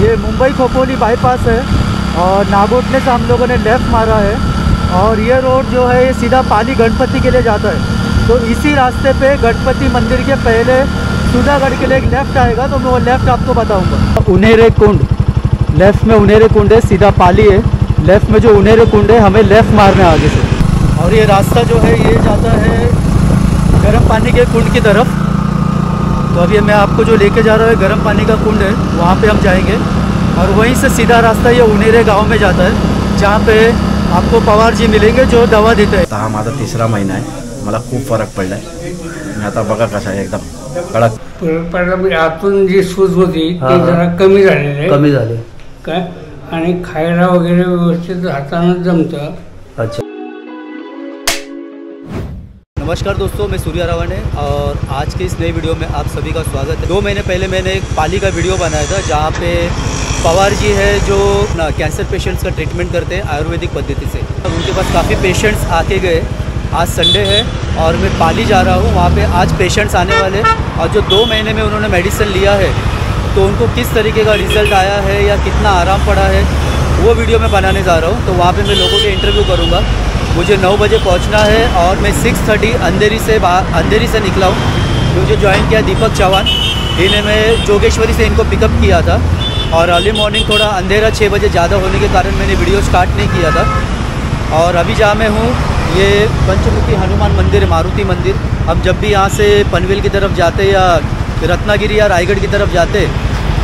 ये मुंबई खोपोली बाईपास है और नागोटने से हम लोगों ने लेफ़्ट मारा है और ये रोड जो है ये सीधा पाली गणपति के लिए जाता है। तो इसी रास्ते पे गणपति मंदिर के पहले सुधागढ़ के लिए एक लेफ़्ट आएगा, तो मैं वो लेफ़्ट आपको बताऊंगा। उन्हेरे कुंड, लेफ़्ट में उन्हेरे कुंड है, सीधा पाली है। लेफ़्ट में जो उन्हेरे कुंड है हमें लेफ़्ट मारना है आगे से। और ये रास्ता जो है ये जाता है गर्म पानी के कुंड की तरफ। तो अभी मैं आपको जो लेके जा रहा है गर्म पानी का कुंड है, वहाँ पे हम जाएंगे और वहीं से सीधा रास्ता ये उन्हेरे गांव में जाता है, जहाँ पे आपको पवार जी मिलेंगे जो दवा देते हैं। हा माझा तिसरा महीना है, मला खूप फरक पडला आहे। मी आता बघा कसा आहे, एकदम कडक पण आतून जी सूज होती ती जरा कमी झालेली आहे, कमी झाले काय, आणि खायला वगैरे व्यवस्थित हाताने जमतं। अच्छा, नमस्कार दोस्तों, मैं सूर्या रवन है और आज के इस नए वीडियो में आप सभी का स्वागत है। 2 महीने पहले मैंने एक पाली का वीडियो बनाया था जहाँ पे पवार जी है जो ना कैंसर पेशेंट्स का ट्रीटमेंट करते हैं आयुर्वेदिक पद्धति से। उनके पास काफ़ी पेशेंट्स आके गए। आज संडे है और मैं पाली जा रहा हूँ, वहाँ पे आज पेशेंट्स आने वाले और जो 2 महीने में उन्होंने मेडिसिन लिया है तो उनको किस तरीके का रिज़ल्ट आया है या कितना आराम पड़ा है वो वीडियो मैं बनाने जा रहा हूँ। तो वहाँ पर मैं लोगों के इंटरव्यू करूँगा। मुझे 9 बजे पहुंचना है और मैं 6:30 अंधेरी से निकला हूँ। मुझे ज्वाइन किया दीपक चौहान, इन्हें मैं जोगेश्वरी से इनको पिकअप किया था और अर्ली मॉर्निंग थोड़ा अंधेरा 6 बजे ज़्यादा होने के कारण मैंने वीडियो स्टार्ट नहीं किया था। और अभी जहाँ मैं हूँ ये पंचमुखी हनुमान मंदिर, मारुति मंदिर। हम जब भी यहाँ से पनवेल की तरफ जाते या रत्नागिरी या रायगढ़ की तरफ जाते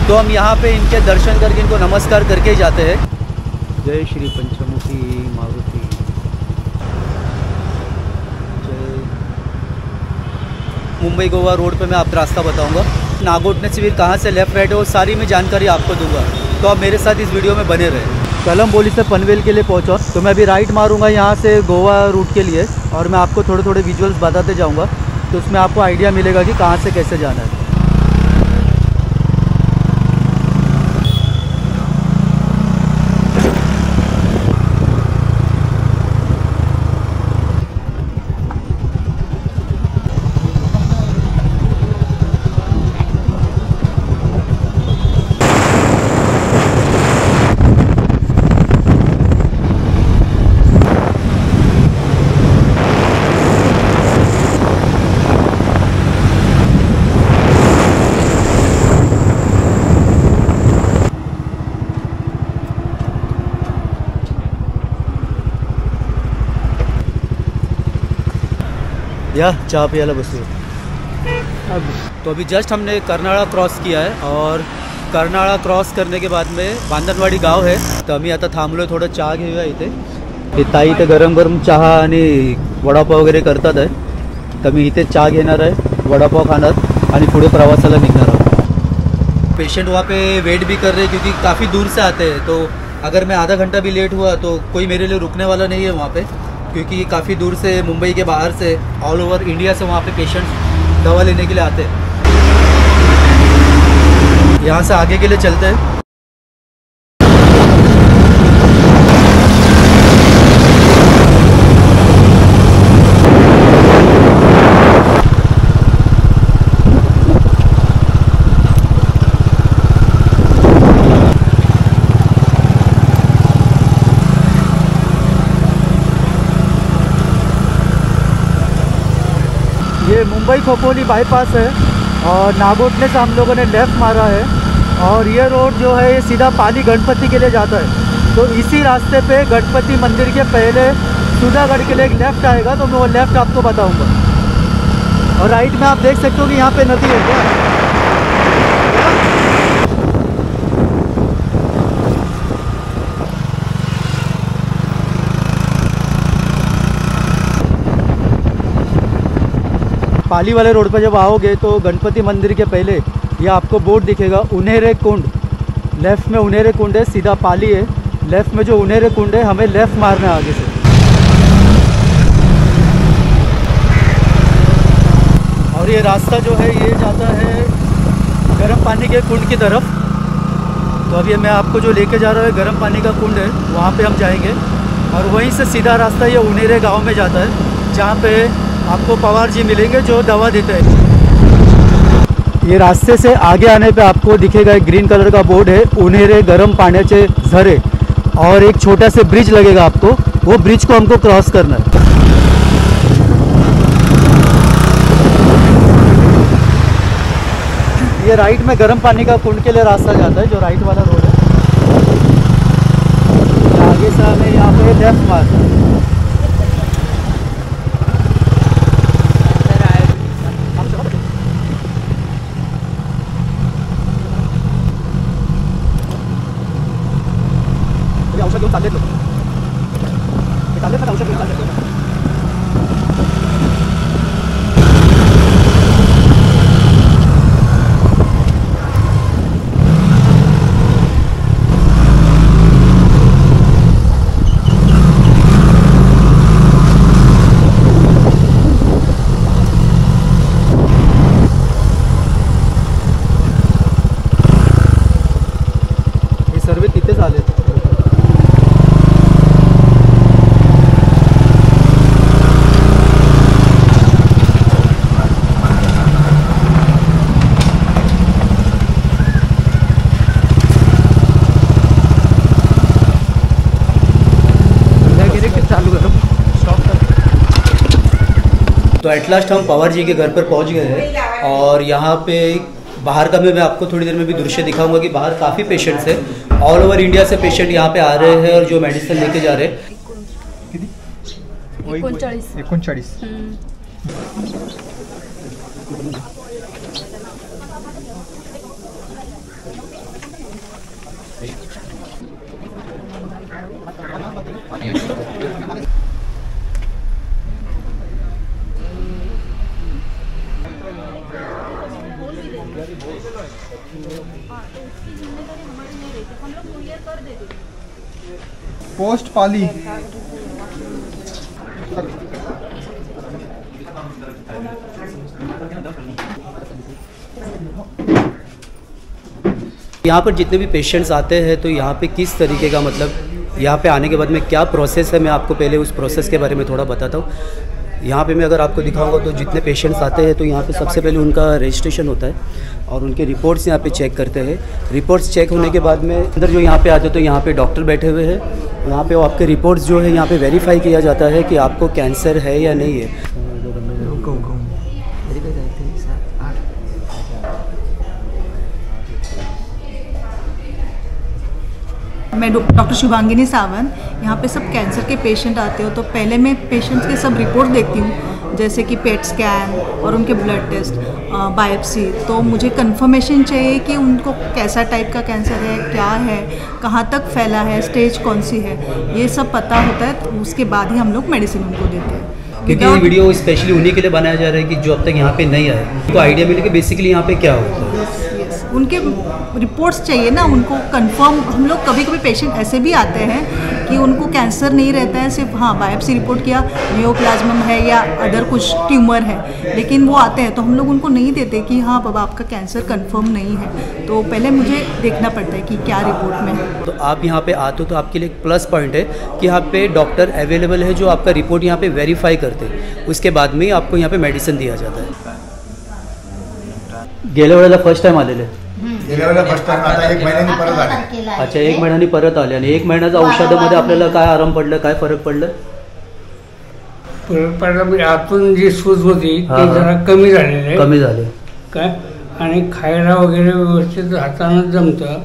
तो हम यहाँ पर इनके दर्शन करके इनको नमस्कार करके ही जाते हैं। जय श्री पंचमुखी मारुति। मुंबई गोवा रोड पे मैं आपको रास्ता बताऊंगा। नागोटने से भी कहाँ से लेफ्ट राइट है वो सारी मैं जानकारी आपको दूंगा, तो आप मेरे साथ इस वीडियो में बने रहे। कलमबोली से पनवेल के लिए पहुंचा तो मैं अभी राइट मारूंगा यहाँ से गोवा रूट के लिए और मैं आपको थोड़े थोड़े विजुअल्स बताते जाऊँगा, तो उसमें आपको आइडिया मिलेगा कि कहाँ से कैसे जाना है। या चाह पियाला बस। तो अभी जस्ट हमने कर्नाळा क्रॉस किया है और कर्नाळा क्रॉस करने के बाद में बांधनवाडी गाँव है, तो आम्ही आता थांबलो, थोडं चहा घेऊया इथे। हे ताई इथे गरम गरम चहा आणि वडापाव वगैरे करतात आहे, तर मी इथे चहा घेणार आहे, वडापाव खाणार आणि पुढे प्रवासाला निघणार आहोत। पेशेंट वहाँ पे वेट भी कर रहे क्योंकि काफ़ी दूर से आते हैं, तो अगर मैं आधा घंटा भी लेट हुआ तो कोई मेरे लिए रुकने वाला नहीं है वहाँ पर, क्योंकि काफ़ी दूर से मुंबई के बाहर से ऑल ओवर इंडिया से वहाँ पे पेशेंट्स दवा लेने के लिए आते हैं। यहाँ से आगे के लिए चलते हैं। मुंबई खोपोली बाईपास है और नागोटने से हम लोगों ने लेफ़्ट मारा है और ये रोड जो है ये सीधा पाली गणपति के लिए जाता है। तो इसी रास्ते पे गणपति मंदिर के पहले सुधागढ़ के लिए एक लेफ़्ट आएगा, तो मैं वो लेफ़्ट आपको बताऊंगा। और राइट में आप देख सकते हो कि यहाँ पे नदी है क्या, पाली वाले रोड पर जब आओगे तो गणपति मंदिर के पहले ये आपको बोर्ड दिखेगा उन्हेरे कुंड। लेफ़्ट में उन्हेरे कुंड है, सीधा पाली है। लेफ़्ट में जो उन्हेरे कुंड है हमें लेफ़्ट मारना है आगे से। और ये रास्ता जो है ये जाता है गर्म पानी के कुंड की तरफ। तो अभी मैं आपको जो लेके जा रहा है गर्म पानी का कुंड है, वहाँ पे हम जाएंगे और वहीं से सीधा रास्ता ये उन्हेरे गाँव में जाता है, जहाँ पे आपको पवार जी मिलेंगे जो दवा देते हैं। ये रास्ते से आगे आने पे आपको दिखेगा एक ग्रीन कलर का बोर्ड है, उन्हेरे गरम पाण्याचे झरे, और एक छोटा से ब्रिज लगेगा आपको, वो ब्रिज को हमको क्रॉस करना है। ये राइट में गर्म पानी का कुंड के लिए रास्ता जाता है, जो राइट वाला रोड है। आगे से हमें यहाँ पे लेफ्ट मारना है। तो एट लास्ट हम पवार जी के घर पर पहुंच गए हैं, और यहाँ पे बाहर का मैं आपको थोड़ी देर में भी दृश्य दिखाऊंगा कि बाहर काफ़ी पेशेंट्स हैं, ऑल ओवर इंडिया से पेशेंट यहाँ पे आ रहे हैं और जो मेडिसिन लेके जा रहे हैं। 39 पोस्ट पाली। यहाँ पर जितने भी पेशेंट्स आते हैं तो यहाँ पे किस तरीके का, मतलब यहाँ पे आने के बाद में क्या प्रोसेस है, मैं आपको पहले उस प्रोसेस के बारे में थोड़ा बताता हूँ। यहाँ पे मैं अगर आपको दिखाऊंगा तो जितने पेशेंट्स आते हैं तो यहाँ पे सबसे पहले उनका रजिस्ट्रेशन होता है और उनके रिपोर्ट्स यहाँ पे चेक करते हैं। रिपोर्ट्स चेक होने के बाद में अंदर जो यहाँ पे आते हैं तो यहाँ पे डॉक्टर बैठे हुए हैं, यहाँ पे वो आपके रिपोर्ट्स जो है यहाँ पे वेरीफाई किया जाता है कि आपको कैंसर है या नहीं है। मैं डॉक्टर शुभांगिनी सावंत, यहाँ पे सब कैंसर के पेशेंट आते हो तो पहले मैं पेशेंट्स के सब रिपोर्ट देखती हूँ, जैसे कि पेट स्कैन और उनके ब्लड टेस्ट, बायोप्सी। तो मुझे कंफर्मेशन चाहिए कि उनको कैसा टाइप का कैंसर है, क्या है, कहाँ तक फैला है, स्टेज कौन सी है, ये सब पता होता है तो उसके बाद ही हम लोग मेडिसिन उनको देते हैं। क्योंकि ये वीडियो स्पेशली उन्हीं के लिए बनाया जा रहा है कि जो अब तक यहाँ पर नहीं आए, उनको आइडिया मिले कि बेसिकली यहाँ पर क्या होता है। उनके रिपोर्ट्स चाहिए ना, उनको कंफर्म। हम लोग कभी कभी पेशेंट ऐसे भी आते हैं कि उनको कैंसर नहीं रहता है, सिर्फ हाँ बायोप्सी रिपोर्ट किया नियोप्लाज्मम है या अदर कुछ ट्यूमर है, लेकिन वो आते हैं तो हम लोग उनको नहीं देते कि हाँ बाबा आपका कैंसर कंफर्म नहीं है। तो पहले मुझे देखना पड़ता है कि क्या रिपोर्ट में है। तो आप यहाँ पे आते हो तो आपके लिए एक प्लस पॉइंट है कि यहाँ पे डॉक्टर अवेलेबल है जो आपका रिपोर्ट यहाँ पर वेरीफाई करते हैं, उसके बाद में आपको यहाँ पर मेडिसिन दिया जाता है। गेल्या वेळेला फर्स्ट टाइम आलेले, आता एक महिन्यानी परत आले। अच्छा, एक महिन्यानी परत आले, आणि एक महिन्याच्या औषधामध्ये आपल्याला काय आराम पडलं, काय फरक पडलं? फरक पडला म्हणजे आतून जी सूज होती ती जरा कमी झालेली, कमी झाले काय, आणि खायला वगैरे व्यवस्थित हाताने जमतं।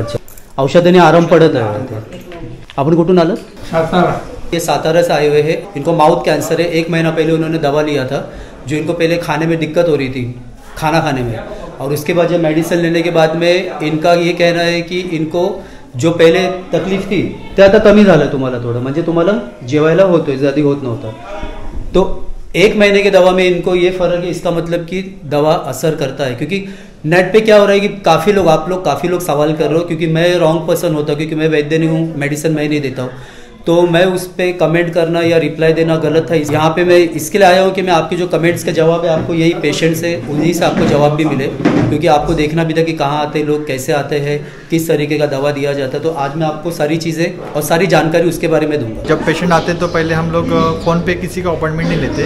अच्छा, औषधाने आराम पडत आहे। आपण कुठून आलो? सातारा। ये सातारा से आए हुए हैं, इनको माउथ कैंसर है। एक महीना पहले उन्होंने दवा लिया था जो इनको पहले खाने में दिक्कत हो रही थी, खाना खाने में, और उसके बाद जब मेडिसिन लेने के बाद में इनका ये कहना है कि इनको जो पहले तकलीफ थी ते आता कमी झालं, तुम्हाला थोडं म्हणजे तुम्हाला जेवायला होतोय, ज्यादा होत नव्हतं। तो एक महीने के दवा में इनको ये फर्क है, इसका मतलब कि दवा असर करता है। क्योंकि नेट पे क्या हो रहा है कि काफ़ी लोग, आप लोग काफ़ी लोग सवाल कर रहे हो, क्योंकि मैं रॉन्ग पर्सन होता हूँ, क्योंकि मैं वैद्य नहीं हूँ, मेडिसिन मैं नहीं देता हूँ, तो मैं उस पर कमेंट करना या रिप्लाई देना गलत था। यहाँ पे मैं इसके लिए आया हूँ कि मैं आपके जो कमेंट्स का जवाब है, आपको यही पेशेंट से उन्हीं से आपको जवाब भी मिले, क्योंकि आपको देखना भी था कि कहाँ आते हैं लोग, कैसे आते हैं, किस तरीके का दवा दिया जाता है। तो आज मैं आपको सारी चीज़ें और सारी जानकारी उसके बारे में दूंगा। जब पेशेंट आते हैं तो पहले हम लोग फ़ोन पे किसी का अपॉइंटमेंट नहीं लेते,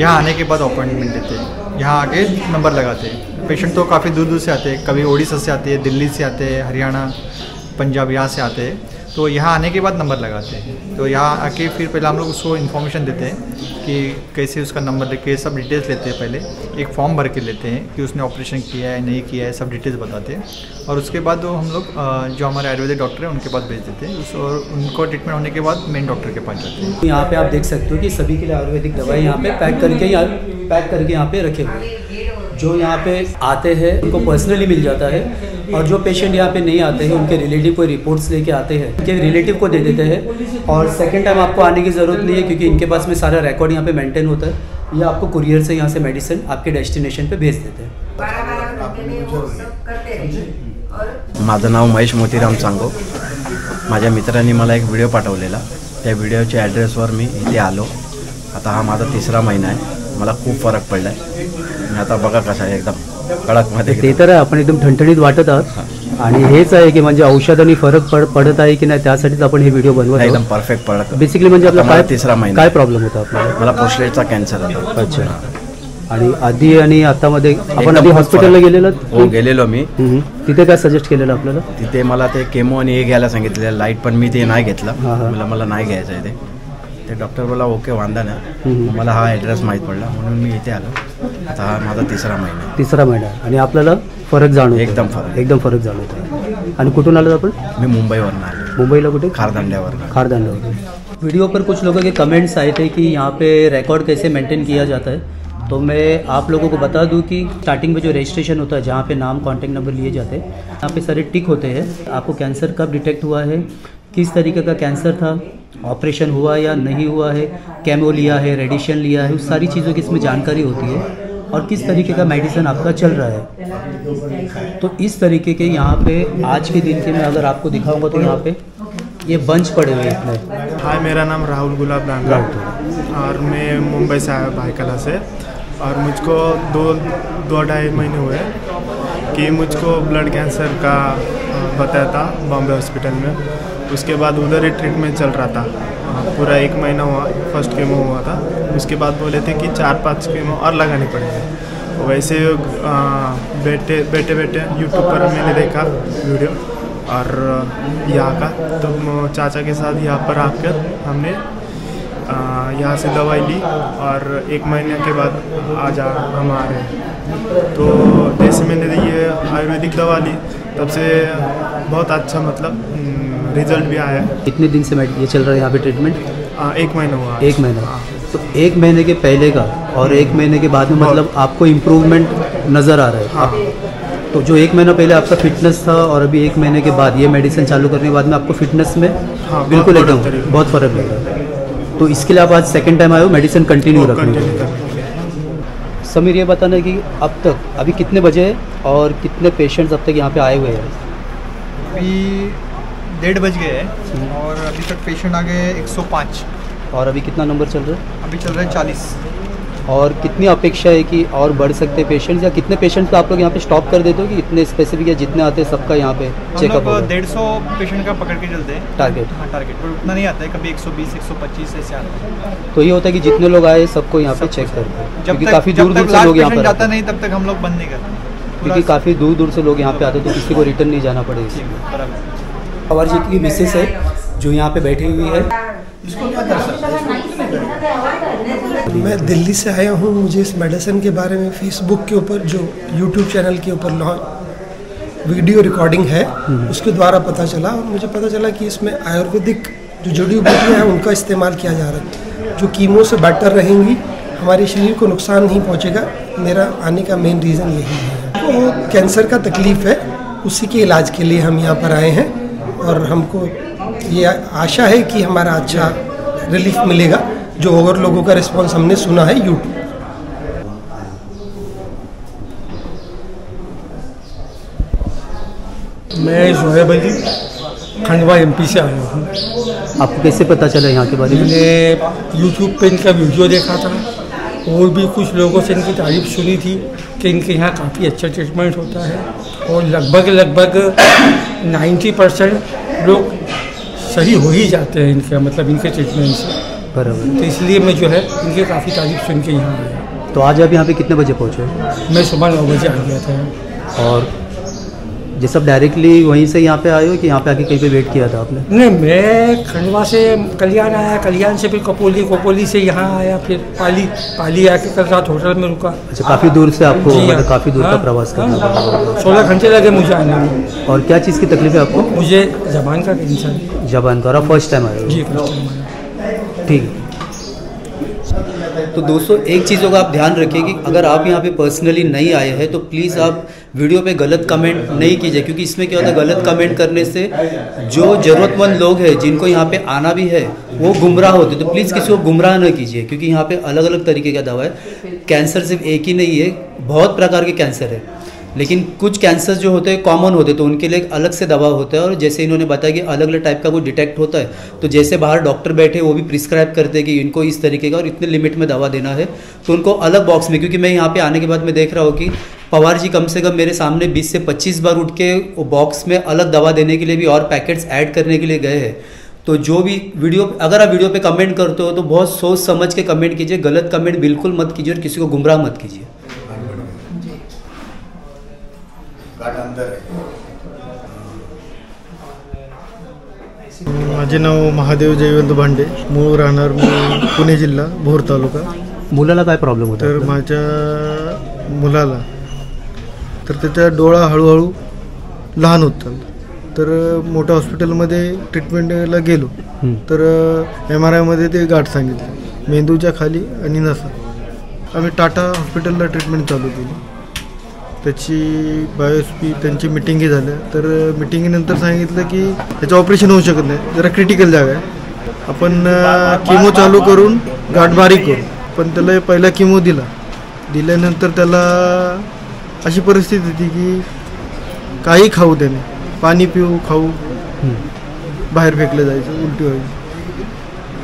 यहाँ आने के बाद अपॉइंटमेंट लेते हैं। यहाँ आके नंबर लगाते हैं। पेशेंट तो काफ़ी दूर दूर से आते हैं, कभी ओडिशा से आते हैं, दिल्ली से आते हैं, हरियाणा, पंजाब यहाँ से आते हैं। तो यहाँ आने के बाद नंबर लगाते हैं। तो यहाँ आके फिर पहले हम लोग उसको इन्फॉर्मेशन देते हैं कि कैसे उसका नंबर लेके सब डिटेल्स लेते हैं। पहले एक फॉर्म भर के लेते हैं कि उसने ऑपरेशन किया है नहीं किया है, सब डिटेल्स बताते हैं। और उसके बाद वो हम लोग जो हमारे आयुर्वेदिक डॉक्टर हैं उनके पास भेज देते हैं और उनको ट्रीटमेंट होने के बाद मेन डॉक्टर के पास जाते हैं। यहाँ पर आप देख सकते हो कि सभी के लिए आयुर्वेदिक दवाई यहाँ पर पैक करके यहाँ पर रखे हुए हैं। जो यहाँ पे आते हैं उनको पर्सनली मिल जाता है, और जो पेशेंट यहाँ पे नहीं आते हैं उनके रिलेटिव कोई रिपोर्ट्स लेके आते हैं, उनके रिलेटिव को दे देते हैं। और सेकंड टाइम आपको आने की ज़रूरत नहीं है क्योंकि इनके पास में सारा रिकॉर्ड यहाँ पे मेंटेन होता है। या आपको कुरियर से यहाँ से मेडिसिन आपके डेस्टिनेशन पे भेज देते हैं। माझं नाव महेश मोतीराम सांगो। माझ्या मित्रांनी मला एक व्हिडिओ पाठवलेला, त्या व्हिडिओच्या ॲड्रेसवर मी इथे आलो। आता हा माझा तिसरा महिना आहे, मला खूप फरक पडला आहे। मी आता बघा कसा आहे, एकदम कडकमध्ये ते तर आपण एकदम ठणठणीत वाटत आहोत, आणि हेच आहे की म्हणजे औषधांनी फरक पडत आहे की नाही त्यासाठीच आपण हे व्हिडिओ बनवत आहोत। एकदम परफेक्ट पडत बेसिकली म्हणजे आपला काय तिसरा महिना काय प्रॉब्लेम होता आपल्याला? मला प्रोस्टेटचा कॅन्सर होता। अच्छा, आणि आधी आणि आता मध्ये आपण आधी हॉस्पिटलला गेलेलो? हो, गेलेलो मी। तिथे काय सजेस्ट केलेलं आपल्याला? तिथे मला ते केमो आणि हे घ्यायला सांगितलेलं लाईट, पण मी ते नाही घेतलं, मला नाही घ्यायचं आहे ते। ते डॉक्टर बोला ओके वांदा ना, मला हा ॲड्रेस माहीत पडला म्हणून मी इथे आलो। आता हा माझा तिसरा महिना आणि आपल्याला फरक जाणवतो, एकदम फरक जाणवतो। आणि कुठून आलो आपण? मी मुंबईवरून आलो। मुंबईला कुठे? खारदांड्यावरून। वीडियो पर कुछ लोगों के कमेंट्स आए थे कि यहाँ पे रिकॉर्ड कैसे मेंटेन किया जाता है, तो मैं आप लोगों को बता दूँ कि स्टार्टिंग में जो रजिस्ट्रेशन होता है जहाँ पे नाम कॉन्टैक्ट नंबर लिए जाते हैं, यहाँ पे सारे टिक होते हैं। आपको कैंसर कब डिटेक्ट हुआ है, किस तरीके का कैंसर था, ऑपरेशन हुआ या नहीं हुआ है, केमो लिया है, रेडिएशन लिया है, उस सारी चीज़ों की इसमें जानकारी होती है, और किस तरीके का मेडिसिन आपका चल रहा है। तो इस तरीके के यहाँ पे आज के दिन के मैं अगर आपको दिखाऊंगा तो यहाँ पे ये बंच पड़े हुए हैं। हाय, मेरा नाम राहुल गुलाब नांगाउट है और मैं मुंबई से आया भाईकला से, और मुझको दो ढाई महीने हुए कि मुझको ब्लड कैंसर का बताया था बॉम्बे हॉस्पिटल में। उसके बाद उधर ही ट्रीटमेंट चल रहा था, पूरा एक महीना हुआ, फर्स्ट केमो हुआ था। उसके बाद बोले थे कि 4-5 केमो और लगाने पड़ेंगे। वैसे बेटे यूट्यूब पर मैंने देखा वीडियो और यहाँ का, तो चाचा के साथ यहाँ पर आकर हमने यहाँ से दवाई ली, और एक महीने के बाद आज हम आ रहे हैं। तो जैसे मैंने ये आयुर्वेदिक दवा ली तब से बहुत अच्छा मतलब रिजल्ट भी आया। कितने दिन से ये चल रहा है यहाँ पे ट्रीटमेंट? एक महीना हुआ। तो एक महीने के पहले का और एक महीने के बाद में मतलब आपको इम्प्रूवमेंट नज़र आ रहा है? हाँ। तो जो एक महीना पहले आपका फिटनेस था और अभी एक महीने के बाद ये मेडिसिन चालू करने के बाद में आपको फिटनेस में बिल्कुल एकदम बहुत फर्क लग रहा है। तो इसके लिए आप आज सेकेंड टाइम आए हो मेडिसिन कंटिन्यू रखेंगे। समीर, ये बताना कि अब तक अभी कितने बजे और कितने पेशेंट्स अब तक यहाँ पे आए हुए हैं? अभी 1:30 बज गए हैं और अभी तक पेशेंट आ गए 105। और अभी कितना नंबर चल रहा है? अभी चल रहा है 40। और कितनी अपेक्षा है कि और बढ़ सकते हैं पेशेंट्स, या कितने पेशेंट्स का आप लोग यहाँ पे स्टॉप कर देते हो कि इतने स्पेसिफिक या जितने आते हैं सबका यहाँ पे चेकअप? 150 पेशेंट का पकड़ के चलते हैं टारगेट। हाँ, टारगेट पर उतना नहीं आता है, कभी 120 125 ऐसे आता है। तो ये होता है कि जितने लोग आए सबको यहाँ पे चेक करते हैं, क्योंकि काफ़ी दूर से लोग यहाँ पर जाता नहीं तब तक हम लोग बंद नहीं करते, क्योंकि काफ़ी दूर से लोग यहाँ पे आते हैं तो किसी को रिटर्न नहीं जाना पड़ेगा। पवार जी की मिसेस है जो यहाँ पे बैठी हुई है। इसको क्या कर सकते हैं? मैं दिल्ली से आया हूँ। मुझे इस मेडिसिन के बारे में फेसबुक के ऊपर जो यूट्यूब चैनल के ऊपर वीडियो रिकॉर्डिंग है उसके द्वारा पता चला, और मुझे पता चला कि इसमें आयुर्वेदिक जो जड़ी बूटियाँ हैं उनका इस्तेमाल किया जा रहा है, जो कीमो से बेटर रहेंगी, हमारे शरीर को नुकसान नहीं पहुँचेगा। मेरा आने का मेन रीज़न यही है। तो कैंसर का तकलीफ है, उसी के इलाज के लिए हम यहाँ पर आए हैं, और हमको ये आशा है कि हमारा अच्छा रिलीफ मिलेगा, जो और लोगों का रिस्पांस हमने सुना है यूट्यूब। मैं जोहैब अली खंडवा MP से आया हूँ। आपको कैसे पता चला यहाँ के बारे में? मैंने यूट्यूब पे इनका वीडियो देखा था, और भी कुछ लोगों से इनकी तारीफ सुनी थी कि इनके यहाँ काफ़ी अच्छा ट्रीटमेंट होता है, और लगभग 90% लोग सही हो ही जाते हैं इनके मतलब इनके ट्रीटमेंट से। बराबर। तो इसलिए मैं जो है इनके काफ़ी तारीफ सुन के यहाँ आया। तो आज आप यहाँ पे कितने बजे पहुँचे? मैं सुबह 9 बजे आ गया था। और ये सब डायरेक्टली वहीं से यहाँ पे आए हो कि यहाँ पे आके कहीं पे वेट किया था आपने? नहीं, मैं खंडवा से कल्याण आया, कल्याण से फिर कपोली, कपोली से यहाँ आया, फिर पाली, पाली आके कल रात होटल में रुका। अच्छा, काफ़ी दूर से आपको, मतलब काफ़ी दूर का प्रवास करना पड़ा? 16 घंटे लगे मुझे आना। और क्या चीज़ की तकलीफ है आपको? मुझे जबान का टेंशन। जबान का? और फर्स्ट टाइम आया? जी, फर्स्ट टाइम। ठीक। तो दोस्तों, एक चीज़ों का आप ध्यान रखें कि अगर आप यहाँ पे पर्सनली नहीं आए हैं तो प्लीज़ आप वीडियो पे गलत कमेंट नहीं कीजिए, क्योंकि इसमें क्या होता है, गलत कमेंट करने से जो ज़रूरतमंद लोग हैं जिनको यहाँ पे आना भी है वो गुमराह होते हैं। तो प्लीज़ किसी को गुमराह न कीजिए, क्योंकि यहाँ पे अलग अलग तरीके का दवा है। कैंसर सिर्फ एक ही नहीं है, बहुत प्रकार के कैंसर है, लेकिन कुछ कैंसर जो होते हैं कॉमन होते हैं तो उनके लिए अलग से दवा होता है। और जैसे इन्होंने बताया कि अलग अलग टाइप का वो डिटेक्ट होता है, तो जैसे बाहर डॉक्टर बैठे वो भी प्रिस्क्राइब करते हैं कि इनको इस तरीके का और इतने लिमिट में दवा देना है, तो उनको अलग बॉक्स में। क्योंकि मैं यहाँ पे आने के बाद मैं देख रहा हूँ कि पवार जी कम से कम मेरे सामने 20 से 25 बार उठ के बॉक्स में अलग दवा देने के लिए भी और पैकेट्स ऐड करने के लिए गए हैं। तो जो भी वीडियो, अगर आप वीडियो पर कमेंट करते हो तो बहुत सोच समझ के कमेंट कीजिए, गलत कमेंट बिल्कुल मत कीजिए और किसी को गुमराह मत कीजिए। माझे नाव महादेव जयवंत भांडे, मूळ राहणार पुणे जिल्हा भोर तालुका। मुलाला काय प्रॉब्लेम होता? तर माझ्या मुलाला तर त्याचा डोळा हळूहळू लहान होत होता, तर मोठ्या हॉस्पिटलमध्ये ट्रीटमेंटला गेलो तर MRI मध्ये ते गाठ सांगितलं, मेंदूच्या खाली आणि नसा। आम्ही टाटा हॉस्पिटलला ट्रीटमेंट चालू केली, त्याची बायोस्पी त्यांची मीटिंगी झाली, तर मीटिंगीनंतर सांगितलं की त्याचं ऑपरेशन होऊ शकत नाही, जरा क्रिटिकल जागा आहे, आपण किमो चालू करून गाठ बारीक करू। पण त्याला पहिला किमो दिला, दिल्यानंतर त्याला अशी परिस्थिती होती की काही खाऊ देणे, पाणी पिऊ खाऊ बाहेर फेकलं जायचं, उलटी व्हायची।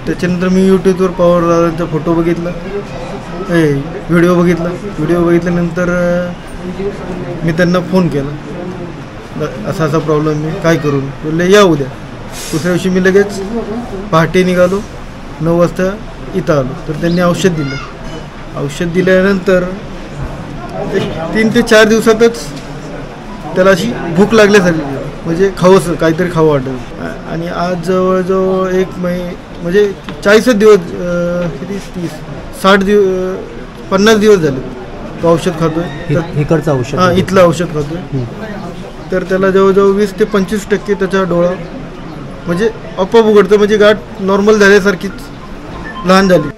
त्याच्यानंतर मी यूट्यूबवर पवार दादांचा फोटो बघितला, व्हिडिओ बघितला, व्हिडिओ बघितल्यानंतर मी त्यांना फोन केला, असा असा प्रॉब्लेम आहे, काय करू? बोलले या उद्या। दुसऱ्या दिवशी मी लगेच पहाटे निघालो, 9 वाजता इथं आलो, तर त्यांनी औषध दिलं। औषध दिल्यानंतर 3 ते 4 दिवसातच त्याला अशी भूक लागल्यासारखी, म्हणजे खावंसं काहीतरी खावं वाटत। आणि आज जवळजवळ 1 महिना म्हणजे 40 दिवस, किती 30, 60 दिवस, 50 दिवस झाले तो औषध खातोय, इकडचं औषध, हां इथलं औषध खातोय। तर त्याला जवळजवळ 20 ते 25% त्याचा डोळा म्हणजे आपोआप उघडतो, म्हणजे गाठ नॉर्मल झाल्यासारखीच लहान झाली।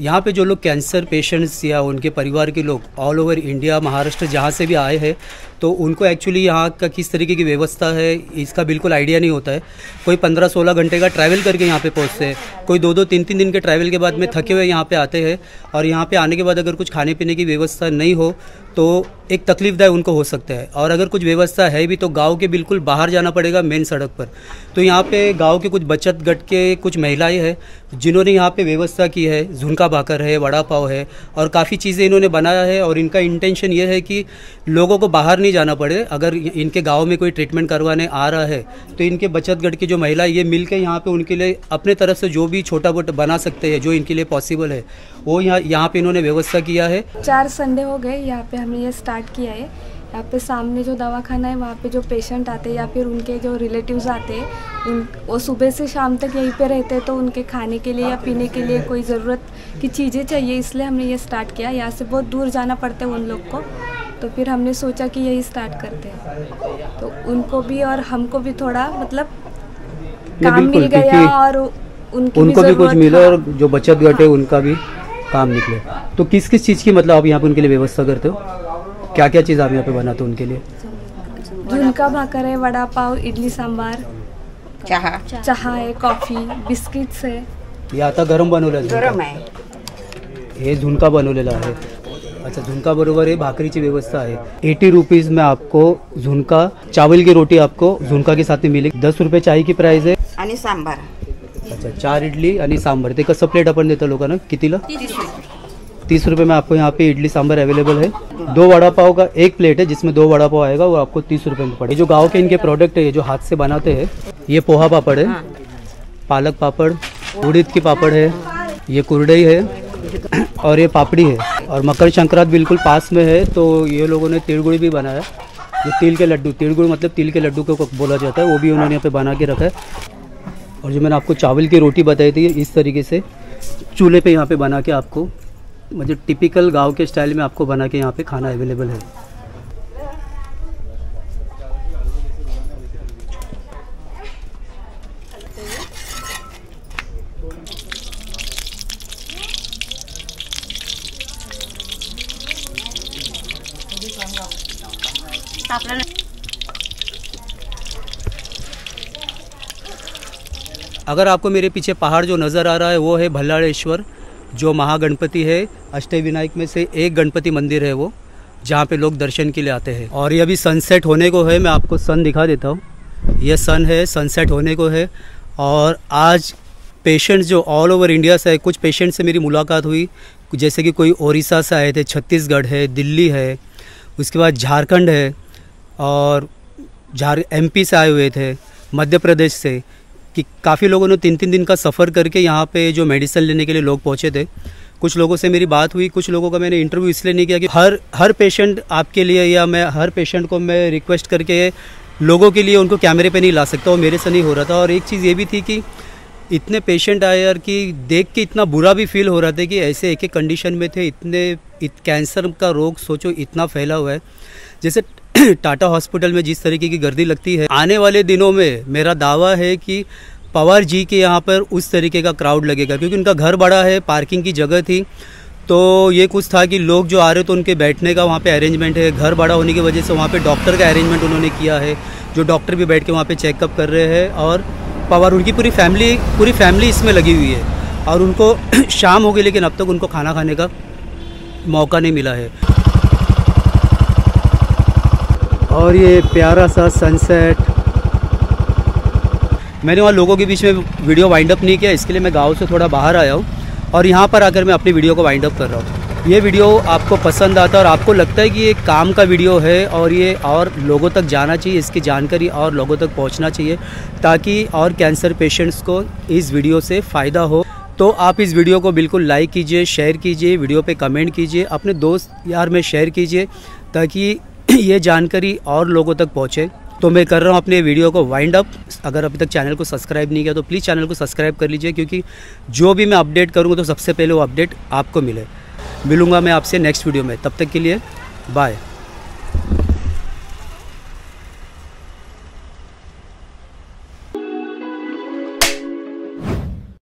यहाँ पे जो लोग कैंसर पेशेंट्स या उनके परिवार के लोग ऑल ओवर इंडिया, महाराष्ट्र जहाँ से भी आए हैं, तो उनको एक्चुअली यहाँ का किस तरीके की व्यवस्था है इसका बिल्कुल आइडिया नहीं होता है। कोई 15-16 घंटे का ट्रैवल करके यहाँ पे पहुँचते हैं, कोई 2-3 दिन के ट्रैवल के बाद में थके हुए यहाँ पे आते हैं, और यहाँ पे आने के बाद अगर कुछ खाने पीने की व्यवस्था नहीं हो तो एक तकलीफदायक उनको हो सकता है। और अगर कुछ व्यवस्था है भी तो गांव के बिल्कुल बाहर जाना पड़ेगा, मेन सड़क पर। तो यहाँ पे गांव के कुछ बचत गट के कुछ महिलाएं हैं जिन्होंने यहाँ पे व्यवस्था की है, झुनका भाकर है, वड़ा पाव है और काफ़ी चीज़ें इन्होंने बनाया है। और इनका इंटेंशन ये है कि लोगों को बाहर नहीं जाना पड़े, अगर इनके गाँव में कोई ट्रीटमेंट करवाने आ रहा है तो इनके बचत गट की जो महिला ये मिल के यहाँ पर उनके लिए अपने तरफ से जो भी छोटा मोटा बना सकते हैं, जो इनके लिए पॉसिबल है वो यहाँ पर इन्होंने व्यवस्था किया है। 4 संडे हो गए यहाँ पर हमने ये स्टार्ट किया है। यहाँ पे सामने जो दवाखाना है वहाँ पे जो पेशेंट आते हैं या फिर उनके जो रिलेटिव्स आते हैं उन वो सुबह से शाम तक यहीं पे रहते हैं, तो उनके खाने के लिए या पीने के लिए कोई ज़रूरत की चीज़ें चाहिए, इसलिए हमने ये स्टार्ट किया। यहाँ से बहुत दूर जाना पड़ता है उन लोग को, तो फिर हमने सोचा कि यही स्टार्ट करते हैं, तो उनको भी और हमको भी थोड़ा मतलब काम मिल गया और उनको भी कुछ मिला और जो बचत गट है उनका भी काम निकले। तो किस किस चीज़ की मतलब आप यहाँ पर उनके लिए व्यवस्था करते हो? क्या क्या चीज़ आप यहाँ पे बनाते हो उनके लिए? झुणका भाकर है, वड़ा पाव, इडली सांबार, चहा है, कॉफी, बिस्किट्स है। हे आता गरम बनवलेलं आहे, हे झुणका बनवलेला आहे। अच्छा, झुणका बरोबर है भाकरीची व्यवस्था है। 80 रुपीज़ में आपको झुणका, चावल की रोटी आपको झुणका के साथ में मिलेगी। 10 रुपये चाय की प्राइस है। आणि सांबार, अच्छा 4 इडली आणि सांबार। ते कसं प्लेट आपण देतो लोकांना? कितीला? ₹30 में आपको यहाँ पे इडली सांभर अवेलेबल है। 2 वड़ा पाव का एक प्लेट है जिसमें 2 वड़ा पाव आएगा, वो आपको ₹30 में पड़ेगा। जो गाँव के इनके प्रोडक्ट है, ये जो हाथ से बनाते हैं, ये पोहा पापड़ है, पालक पापड़, उड़द की पापड़ है, ये कुरडई है और ये पापड़ी है। और मकर संक्रांति बिल्कुल पास में है तो ये लोगों ने तिलगुड़ भी बनाया, जो तिल के लड्डू, तिलगुड़ मतलब तिल के लड्डू को बोला जाता है, वो भी उन्होंने यहाँ पे बना के रखा है। और जो मैंने आपको चावल की रोटी बताई थी, इस तरीके से चूल्हे पे यहाँ पे बना के आपको, मतलब टिपिकल गाँव के स्टाइल में आपको बना के यहाँ पे खाना अवेलेबल है। अगर आपको मेरे पीछे पहाड़ जो नज़र आ रहा है वो है भल्लालेश्वर, जो महागणपति है, अष्टविनायक में से एक गणपति मंदिर है वो, जहाँ पे लोग दर्शन के लिए आते हैं। और ये अभी सनसेट होने को है, मैं आपको सन दिखा देता हूँ, ये सन है, सनसेट होने को है। और आज पेशेंट्स जो ऑल ओवर इंडिया से है, कुछ पेशेंट्स से मेरी मुलाकात हुई, जैसे कि कोई ओडिशा से आए थे, छत्तीसगढ़ है, दिल्ली है, उसके बाद झारखंड है, और एमपी से आए हुए थे, मध्य प्रदेश से, कि काफ़ी लोगों ने 3-3 दिन का सफ़र करके यहाँ पे जो मेडिसिन लेने के लिए लोग पहुँचे थे। कुछ लोगों से मेरी बात हुई, कुछ लोगों का मैंने इंटरव्यू इसलिए नहीं किया कि हर पेशेंट आपके लिए, या मैं हर पेशेंट को मैं रिक्वेस्ट करके लोगों के लिए उनको कैमरे पे नहीं ला सकता, वो मेरे से नहीं हो रहा था। और एक चीज़ ये भी थी कि इतने पेशेंट आए यार, कि देख के इतना बुरा भी फील हो रहा था कि ऐसे एक एक कंडीशन में थे, कैंसर का रोग सोचो इतना फैला हुआ है। जैसे टाटा हॉस्पिटल में जिस तरीके की गर्दी लगती है, आने वाले दिनों में मेरा दावा है कि पवार जी के यहाँ पर उस तरीके का क्राउड लगेगा, क्योंकि उनका घर बड़ा है, पार्किंग की जगह थी, तो ये कुछ था कि लोग जो आ रहे तो उनके बैठने का वहाँ पे अरेंजमेंट है। घर बड़ा होने की वजह से वहाँ पे डॉक्टर का अरेंजमेंट उन्होंने किया है, जो डॉक्टर भी बैठ के वहाँ पर चेकअप कर रहे हैं। और पवार उनकी पूरी फैमिली इसमें लगी हुई है, और उनको शाम हो गई लेकिन अब तक उनको खाना खाने का मौका नहीं मिला है। और ये प्यारा सा सनसेट, मैंने वहाँ लोगों के बीच में वीडियो वाइंड अप नहीं किया, इसके लिए मैं गांव से थोड़ा बाहर आया हूँ और यहाँ पर आकर मैं अपनी वीडियो को वाइंड अप कर रहा हूँ। ये वीडियो आपको पसंद आता है और आपको लगता है कि ये काम का वीडियो है और ये और लोगों तक जाना चाहिए, इसकी जानकारी और लोगों तक पहुँचना चाहिए, ताकि और कैंसर पेशेंट्स को इस वीडियो से फ़ायदा हो, तो आप इस वीडियो को बिल्कुल लाइक कीजिए, शेयर कीजिए, वीडियो पे कमेंट कीजिए, अपने दोस्त यार में शेयर कीजिए, ताकि ये जानकारी और लोगों तक पहुंचे। तो मैं कर रहा हूं अपने वीडियो को वाइंड अप। अगर अभी तक चैनल को सब्सक्राइब नहीं किया तो प्लीज़ चैनल को सब्सक्राइब कर लीजिए, क्योंकि जो भी मैं अपडेट करूँगा तो सबसे पहले वो अपडेट आपको मिले। मिलूँगा मैं आपसे नेक्स्ट वीडियो में, तब तक के लिए बाय।